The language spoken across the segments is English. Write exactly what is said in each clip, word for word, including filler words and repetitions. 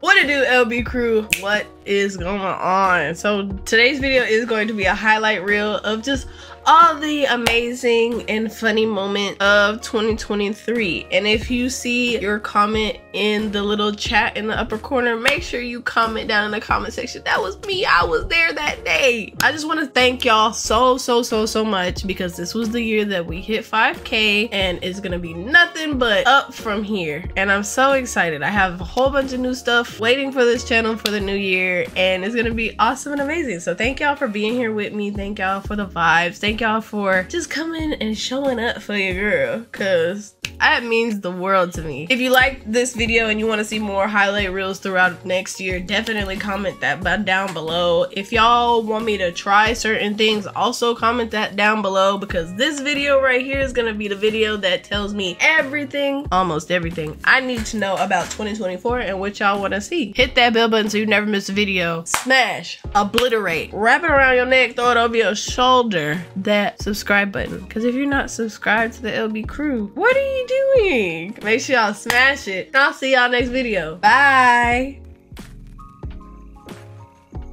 What it do, L B Crew? What is going on? So today's video is going to be a highlight reel of just all the amazing and funny moments of twenty twenty-three. And if you see your comment in the little chat in the upper corner, make sure you comment down in the comment section. That was me. I was there that day. I just want to thank y'all so, so, so, so much, because this was the year that we hit five K and it's going to be nothing but up from here. And I'm so excited. I have a whole bunch of new stuff waiting for this channel for the new year, and it's gonna be awesome and amazing. So thank y'all for being here with me. Thank y'all for the vibes. Thank y'all for just coming and showing up for your girl, because that means the world to me. If you like this video and you want to see more highlight reels throughout next year, definitely comment that down below. If y'all want me to try certain things, also comment that down below, because this video right here is gonna be the video that tells me everything, almost everything, I need to know about twenty twenty-four and what y'all want to see. Hit that bell button so you never miss a video. Smash, obliterate, wrap it around your neck, throw it over your shoulder, that subscribe button. Because if you're not subscribed to the L B Crew, what are you doing? Make sure y'all smash it. I'll see y'all next video. Bye.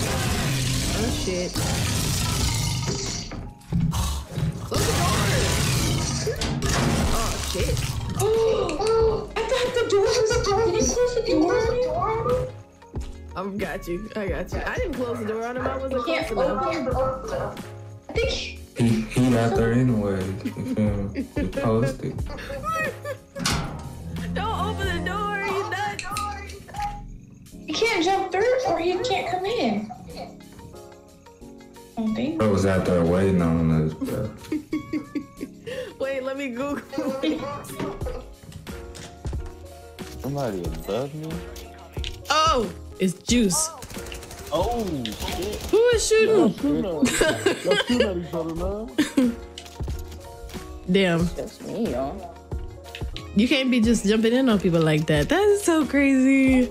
Oh shit. Close the door. Oh shit. Oh, I thought the door was closed. Did you close the door? I got you. I got you. I didn't close the door on him. I wasn't close enough. I think he, he out there anyway. You post it. Don't open the door. He's not. You can't jump through, or you can't come in. I don't think. I was out there waiting on us, bro. Wait, let me Google it. Somebody above me? Oh! It's Juice. Oh, shit. Who is shooting? Damn. That's me, y'all. You can't be just jumping in on people like that. That is so crazy.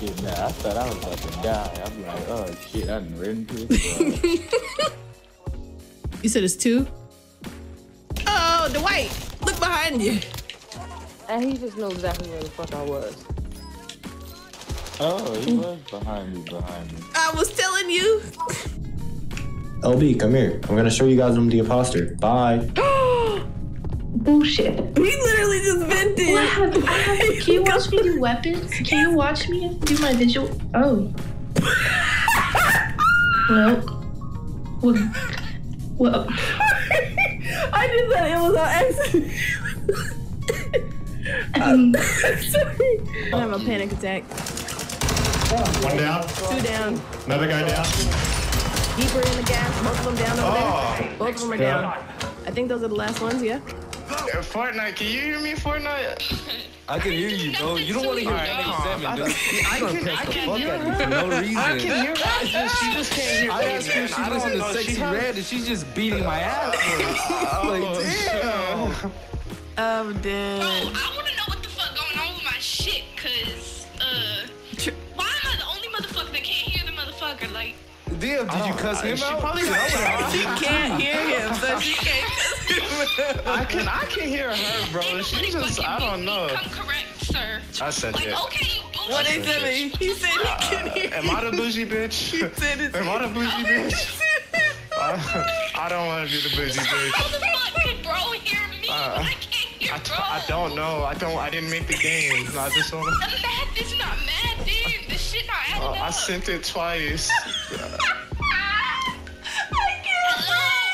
Shit, nah, I thought I was about to die. I'm like, oh, shit, I done ran into it. You said it's two? Oh, Dwight, look behind you. And he just knows exactly where the fuck I was. Oh, he was behind me, behind me. I was telling you. L B, come here. I'm gonna show you guys I'm the imposter. Bye. Bullshit. We literally just vented. What happened? I have to, can you watch me do weapons? Can you watch me do my visual? Oh. Well. Well. Well. I just thought it was on accident. Um, sorry. I have a panic attack. One down. Two down. Another guy down. Deeper in the gas. Both of them down over oh, there. Both of them are down. I think those are the last ones, yeah? Yeah, Fortnite, can you hear me, Fortnite? I can hear you, bro. You don't want to hear one eighty-seven, dude. I don't piss the fuck at you for no reason. I can hear her. She just can't hear me. I asked her if she listened to Sexy Red, and she's just beating my ass. Like, damn. I'm dead. Bro, I want to know what the fuck going on with my shit, because, uh... Like, damn, did you cuss him out? Probably she can't hear him, so she can't cuss him. I can, I can hear her, bro. She, she just, I don't know. Correct, sir. I said like, that. Okay, you bougie. What is that? He said he uh, can hear. Am I the bougie bitch? He said it's. Am I the bougie bitch? I, I don't want to be the bougie bitch. How the fuck did bro hear me? Uh, I can't hear I, bro. I don't know. I don't. I didn't make the game. I just want to. The math is not mad, dude. Oh, I sent it twice. I can't.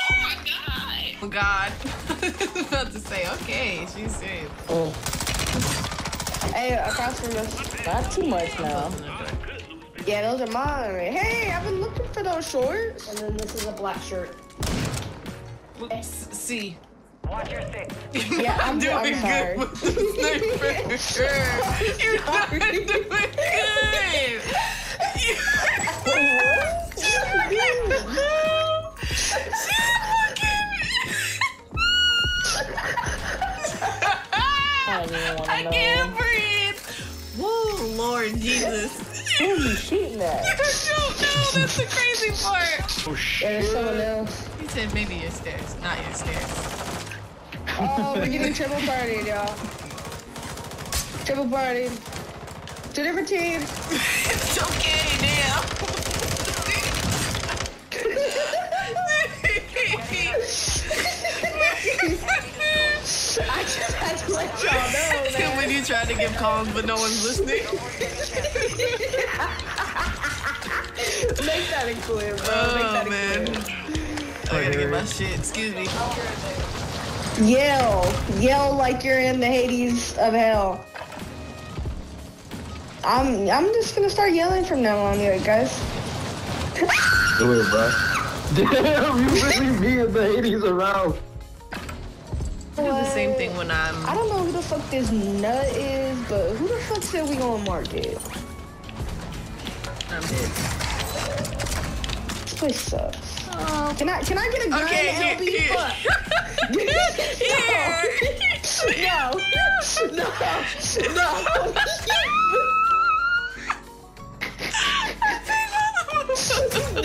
Oh my god. Oh god. I was about to say, okay, she's safe. Oh. Hey, across from us. Not too much now. Yeah, those are mine. Hey, I've been looking for those shorts. And then this is a black shirt. See. Watch your six. Yeah, I'm doing I'm good with the sniper. You're not doing good. I can't breathe. Whoa, Lord Jesus. Who are you shooting at? I don't know. That's the crazy part. Oh, shit. There's someone else. He said maybe your stairs, not your stairs. Oh, we're getting triple partied, y'all. Triple partied. To different team. It's okay now. I just had to let y'all know that. When you tried to give calls but no one's listening. Make that include, bro. Oh, man. I gotta get my shit. Excuse me. Yell. Yell like you're in the Hades of hell. I'm I'm just gonna start yelling from now on here, guys. Do it, bro. Damn, you really me and the Hades around. I do the same thing when I'm... I don't know who the fuck this nut is, but who the fuck said we gonna market? I'm dead. This sucks. Oh. Can I can I get a gun? Okay, here, L B? Here. No. Here. No. No. No. No. No.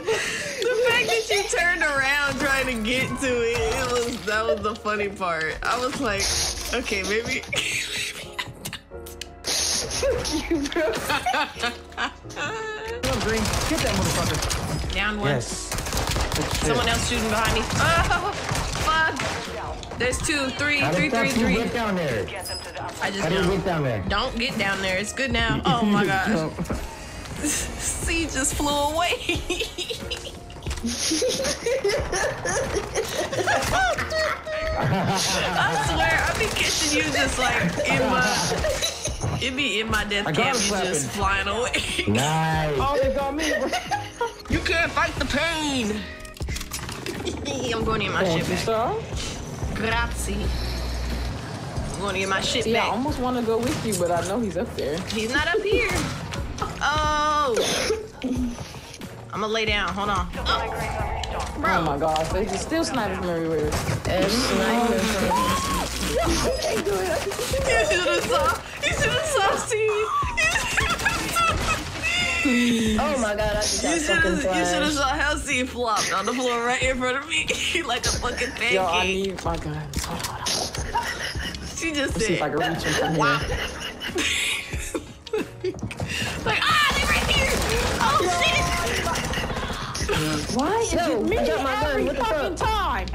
The fact that you turned around trying to get to it, it was that was the funny part. I was like, okay, maybe. Fuck you, bro. Green. Get that motherfucker. Down one. Yes. Someone else shooting behind me. Oh, fuck. There's two, three, How three, three, three. Get down there. I just don't get down there. Don't get down there. It's good now. Oh my gosh. C just flew away. I swear, I be catching you just like in my. It be in my death cam, you just flying away. Nice. Oh, it's on me, bro. You can't fight the pain. I'm going to get my Thank shit back. Grazie. I'm going to get my shit See, back. Yeah, I almost want to go with you, but I know he's up there. He's not up here. Oh. I'm going to lay down. Hold on. Oh, bro. Oh my gosh. There's still snipers everywhere. There's snipers everywhere. No, I can't do it. You should've saw. You should've saw C. You should've saw C. Oh my god, I just got fucking flashed. You should've saw how C flopped on the floor right in front of me. Like a fucking pancake. Yo, I need my gun. Hold on, hold on. She just Let's said. See if I can reach him from wow. here. Like, ah, they're right here. Oh, no. Shit. Why is it me every fucking time?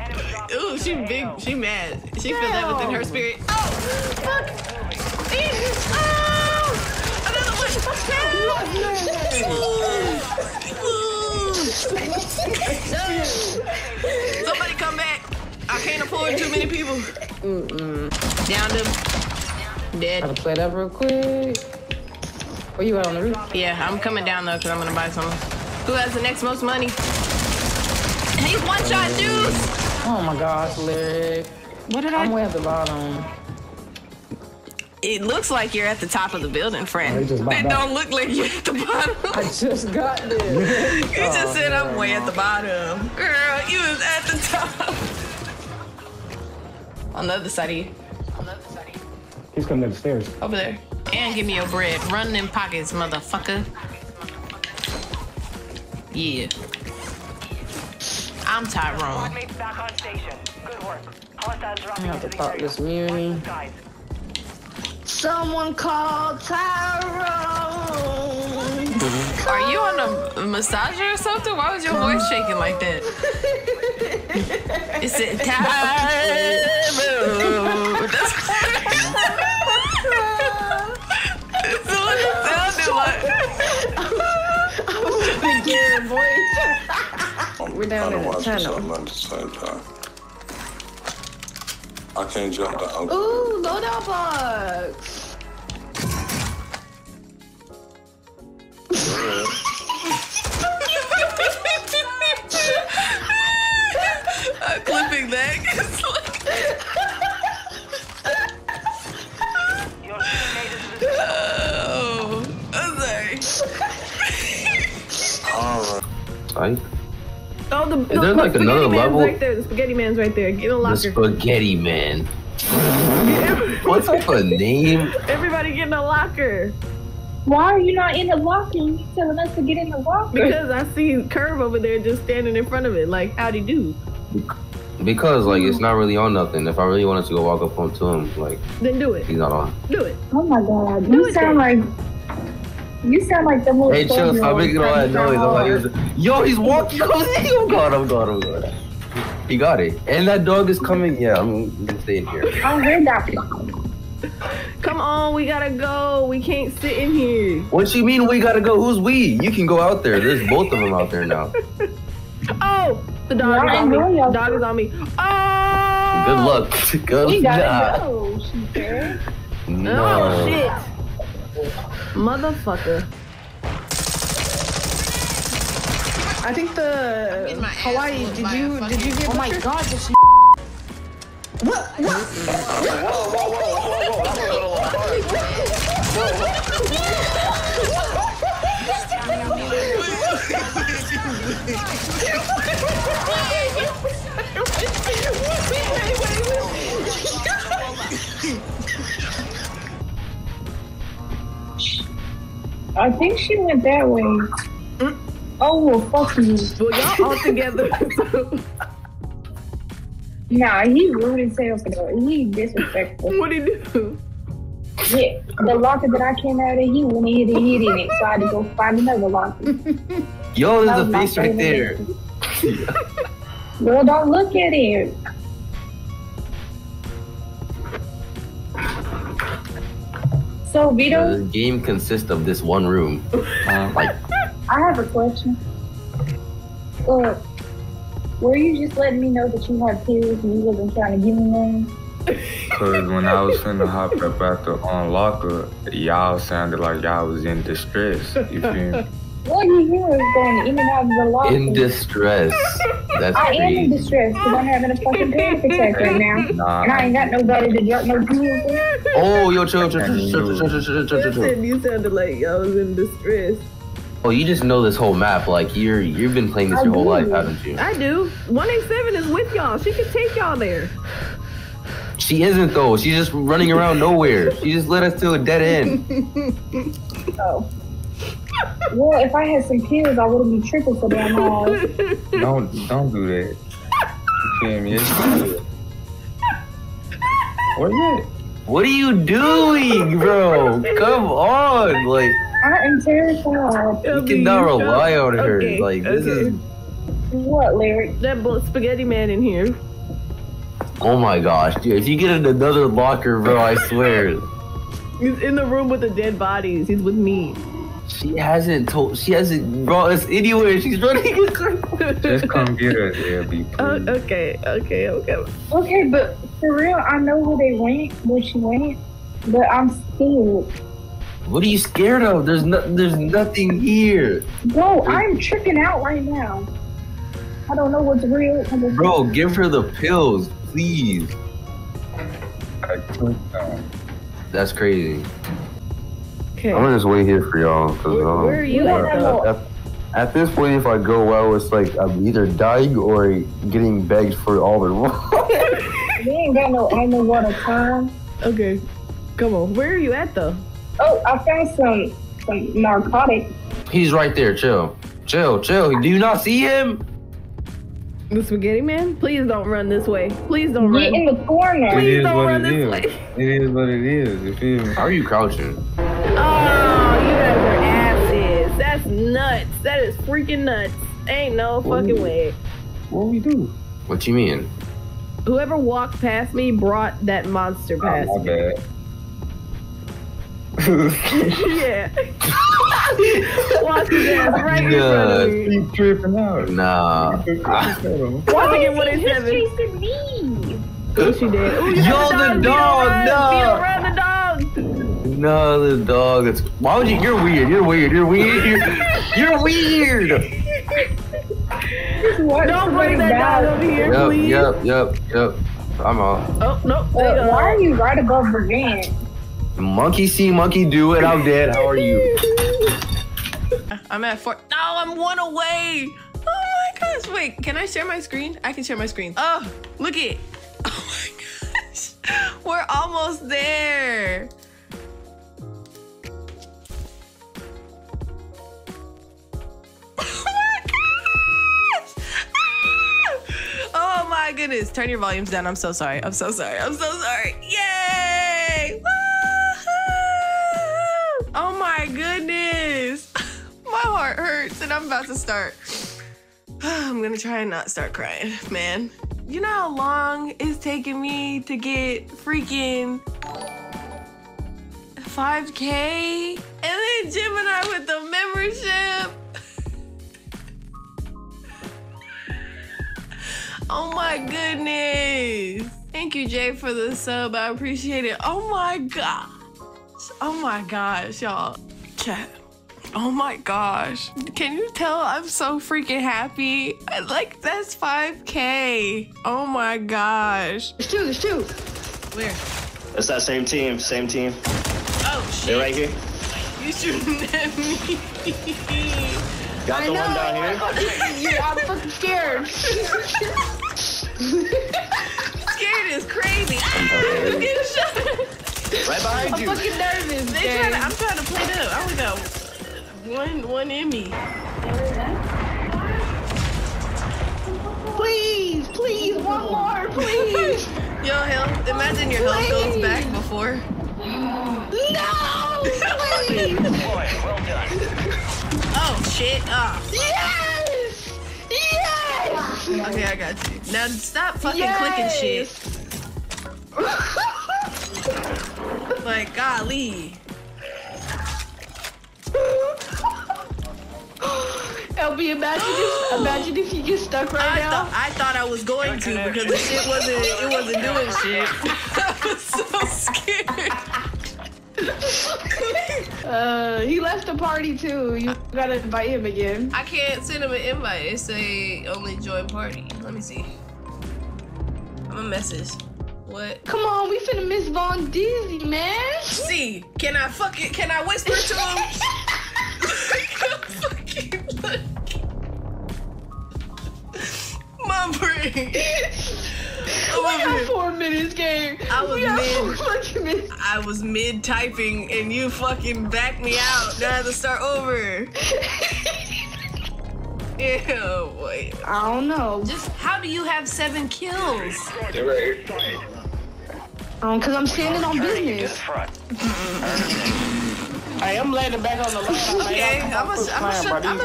Ooh, she big, she mad. She Damn. Feel that within her spirit. Oh, fuck! Oh, another one! No. Somebody come back! I can't afford too many people. Mm-mm. Downed him. Dead. Gotta play that real quick. Where you at on the roof? Yeah, I'm coming down though, cause I'm gonna buy some. Who has the next most money? He's one shot, dudes. Oh my gosh, Lyric. What did I'm I? I'm way at the bottom. It looks like you're at the top of the building, friend. Oh, that don't look like you're at the bottom. I just got there. You oh, just said I'm way at the bottom. Girl, you was at the top. On the other side of you. On the other side of you. He's coming up the stairs. Over there. And give me your bread. Run them pockets, motherfucker. Yeah. I'm Tyrone. Back on station. Good work. I have to pop this muni. Someone called Tyrone. Mm-hmm. Are you on a massager or something? Why was your Come voice on. Shaking like that? It said Tyrone. That's what it sounded like. I was going to get a voice. We're down in the tunnel. At the same time. I can't jump down. Ooh, load out box. I'm clipping that. Oh, I'm sorry. All right. Oh, the, the, Is there like the another level? Right there. The spaghetti man's right there. Get a locker. The spaghetti man. What's up a name? Everybody get in a locker. Why are you not in the locker? You telling us to get in the locker? Because I see Curve over there just standing in front of it. Like, howdy do? Because, like, it's not really on nothing. If I really wanted to go walk up on to him, like... Then do it. He's not on. Do it. Oh, my God. You sound like... You sound like the most... Hey, chill. Stop making all that noise. I'm like, yo, he's walking. Oh, God. I'm God. I'm God. He got it. And that dog is coming. Yeah, I'm going to stay in here. I heard that. Come on. We got to go. We can't sit in here. What you mean we got to go? Who's we? You can go out there. There's both of them out there now. Oh! The dog yeah, is on me. The dog is on me. Oh! Good luck. Good we gotta go. She scared. No. Oh, shit. Motherfucker. I think the Hawaii. Did you? Did you get? Oh my God! This what? What? I think she went that way. Mm. Oh, well, fuck you. Well, y'all all together. Nah, he rude as hell for that. He disrespectful. What'd he do? Yeah, the locker that I came out of, he went and hit it, hit it, so I had to go find another locker. Yo, there's a face right there. Well, don't look at it. So, Vito? This game consists of this one room. Uh, like, I have a question. Uh, were you just letting me know that you had pills and you wasn't trying to give me them? Because when I was finna hop up at the on locker, y'all sounded like y'all was in distress. You feel me? Well, you hear us going in and out of the locker. In distress. That's I crazy. am in distress because I'm having a fucking panic attack right now. Nah. And I ain't got nobody to jump no pills with. Oh, yo, chill, chill, chill, chill, chill, chill, chill. You sounded like y'all was in distress. Oh, you just know this whole map. Like, you're, you've been playing this I your do. whole life, haven't you? I do. one eight seven is with y'all. She can take y'all there. She isn't, though. She's just running around nowhere. She just led us to a dead end. Oh. Well, if I had some pills, I wouldn't be tripping for them all. Don't, don't do that. You feel me? What is it? What are you doing, bro? Come on, like. I am terrified. You cannot rely on her. Okay. Like this okay. is. What, Larry? That bull spaghetti man in here. Oh my gosh, dude! If you get in another locker, bro, I swear. He's in the room with the dead bodies. He's with me. She hasn't told. She hasn't brought us anywhere. She's running. Just come get her, L B. Oh, okay, okay, okay. Okay, but for real, I know who they went, where she went, but I'm scared. What are you scared of? There's no, there's nothing here. Bro, I'm tripping out right now. I don't know what's real. Bro, give her the pills, please. I clicked them. That's crazy. Okay. I'm gonna just wait here for y'all. Where, um, where are you at, at, at? At this point, if I go well, it's like I'm either dying or getting begged for all the wrong. You ain't got no I know what a time. Okay, come on. Where are you at though? Oh, I found some some narcotic. He's right there. Chill, chill, chill. Do you not see him? The spaghetti man? Please don't run this way. Please don't Get run. Get in the corner. Please don't run this is. way. It is what it is. You feel me? How are you crouching? Oh, you guys are asses. That's nuts. That is freaking nuts. Ain't no fucking way. What we do? What you mean? Whoever walked past me brought that monster past oh, my me. Bad. Yeah. Watch his ass right in front of me. He's tripping out. Nah. Watch again what it says. He's chasing me. Oh, she did. Ooh, you Yo, the dog. Run the dog. No. No, the dog. That's why would you? You're weird. You're weird. You're weird. You're, you're weird. Don't bring that dog over here, yep, please. Yep, yep, yep. I'm off. Oh no! Wait, why are you right above Brigand? Monkey see, monkey do, and I'm dead. How are you? I'm at four. No, I'm one away. Oh my gosh! Wait, can I share my screen? I can share my screen. Oh, look it. Oh my gosh, we're almost there. is. Turn your volumes down. I'm so sorry. I'm so sorry. I'm so sorry. Yay! Woo-hoo! Oh my goodness. My heart hurts and I'm about to start. I'm gonna try and not start crying, man. You know how long it's taking me to get freaking five K? And then Gemini with the membership. Oh my goodness. Thank you, Jay, for the sub. I appreciate it. Oh my gosh. Oh my gosh, y'all. Chat. Oh my gosh. Can you tell I'm so freaking happy? I, like, that's five K. Oh my gosh. There's two, there's two. Where? That's that same team, same team. Oh shit. They're right here. You shooting at me. Got I the know. one down here. Yeah, I'm fucking scared. Scared is crazy. Ah, I'm getting shot. Right behind I'm you. I'm fucking nervous. They trying to, I'm trying to play it up. I don't know. One, one in me. Please, please, one more, please. Yo, health, imagine your please. health goes back before. No, please. Boy, well done. Oh, shit. Oh. Yes! Yes! Okay, I got you. Now stop fucking yes. clicking shit. Like, golly. L B, imagine if, imagine if you get stuck right I now. Th I thought I was going to because the shit wasn't it wasn't doing shit. I was so scared. Uh, he left the party too. You gotta invite him again. I can't send him an invite. It say only join party. Let me see. I'm a message. What? Come on, we finna miss Von Dizzy, man. See, can I fuck it? Can I whisper to him? My brain. We got four minutes, game. I was mid. Four minutes. I was mid typing, and you fucking backed me out. Now I have to start over. Ew, wait. I don't know. Just how do you have seven kills? They're right here. Um, cause I'm standing on business. I am laying back on the left. Okay, I'm gonna shut the hell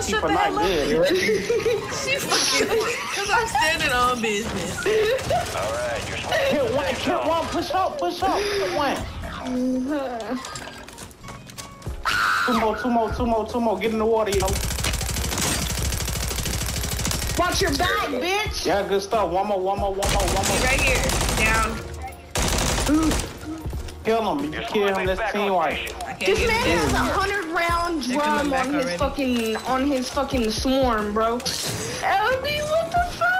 up. She fucking, because I'm standing on business. All right, you're swinging. Hit one, hit one, push up, push up, hit one. Two more, two more, two more, two more. Get in the water, yo. Watch your back, bitch. Yeah, good stuff. One more, one more, one more, one more. Right here, down. Ooh. Kill him, kill him. Let's team wipe. This man has a hundred round drum on his fucking on his fucking swarm, bro. L B, what the fuck?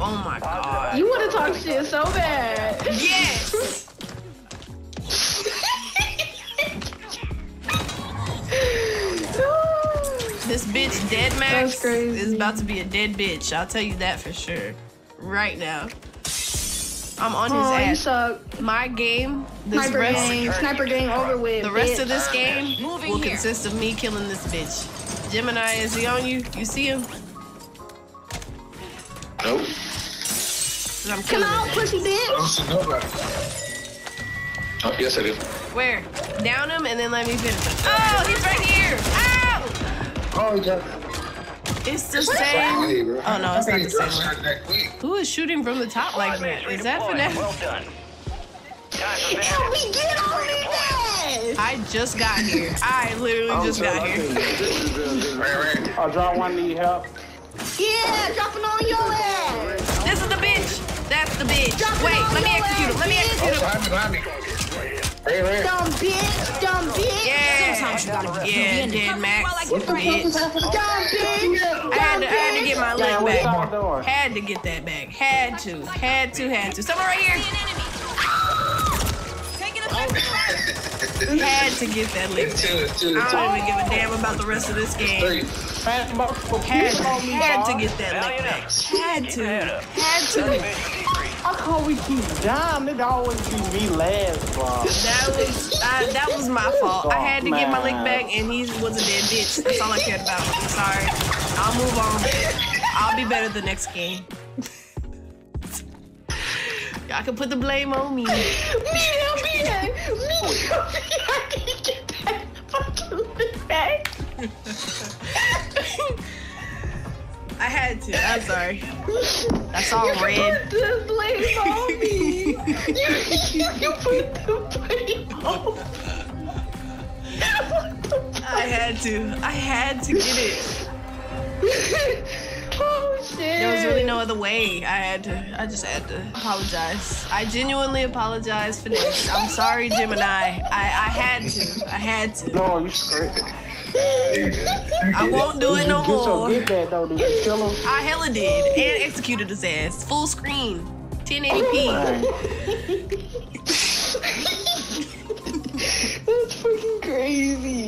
Oh my god! You wanna talk shit so bad? Yes. This bitch dead, Max. That's crazy. Is about to be a dead bitch. I'll tell you that for sure. Right now. I'm on his oh, ass. You suck. My game, this sniper rest, game, sniper game over with. The rest bitch. of this game Moving will here. consist of me killing this bitch. Gemini, is he on you? You see him? Nope. I'm Come on, pussy bitch. I don't see nobody. Oh, yes I do. Where? Down him and then let me finish him. Oh, he's right here. Ow! Oh, he got it. It's the same. Oh no, it's not the same. Who is shooting from the top like that? Is that F NAF? Well done. Help me get on this! I just got here. I literally just got here. I'll drop one. Need help? Yeah, dropping on your ass. This is the bitch. That's the bitch. Wait, let me execute him. Let me execute him. Dumb bitch, dumb bitch. Yeah, sometimes you gotta get yeah, dead Max. Dumb bitch. I had to, I had to get my leg back. Had to get that back. Had to, had to, had to. Someone right here. Had to get that leg back. I don't even give a damn about the rest of this game. Had, had to get that leg back. Had to, had to. How come we keep dying? It always be me last, bro. That was uh, that was my fault. I had to get my lick back, and he was a dead bitch. That's all I cared about. I'm sorry. I'll move on. I'll be better the next game. Y'all can put the blame on me. Me, I'll be there. Me, I'll be there. I can't get that fucking lick back. I had to. I'm sorry. That's all you red. You put the blame on me. you, you, you put the blame on me. I had to. I had to get it. Oh, shit. There was really no other way. I had to. I just had to apologize. I genuinely apologize for this. I'm sorry, Gemini. I, I had to. I had to. No, you straight. I won't do it no more. I hella did and executed his ass. Full screen, ten eighty p. That's fucking crazy.